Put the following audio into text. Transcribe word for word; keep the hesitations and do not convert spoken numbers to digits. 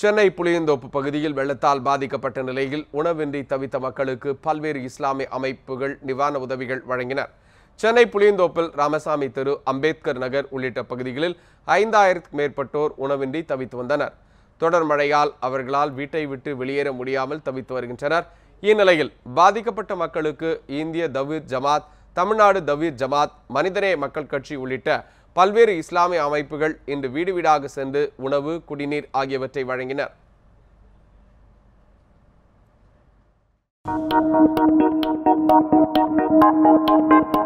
சென்னை புளியந்தோப்பு பகுதியில் வெள்ளத்தால் பாதிக்கப்பட்ட நிலையில் உணவின்றி தவித்த மக்களுக்கு பல்வேறு இஸ்லாமிய அமைப்புகள் நிவாரண உதவிகள் வழங்கினர். சென்னை புளியந்தோப்பில் ராமசாமி தெரு, அம்பேத்கர் நகர் உள்ளிட்ட பகுதிகளில் ஐந்தாயிரத்துக்கும் மேற்பட்டோர் உணவின்றி தவித்து வந்தனர். தொடர் மழையால் அவர்களால் வீட்டை விட்டு வெளியேற முடியாமல் தவித்து வருகின்றனர். இந்நிலையில் பாதிக்கப்பட்ட மக்களுக்கு இந்திய தவ்ஹீத் ஜமாத், தமிழ்நாடு தவ்ஹீத் ஜமாத், மனிதநேய மக்கள் கட்சி உள்ளிட்ட பல்வேறு இஸ்லாமிய அமைப்புகள் இன்று வீடு வீடாக சென்று உணவு, குடிநீர் ஆகியவற்றை வழங்கினர்.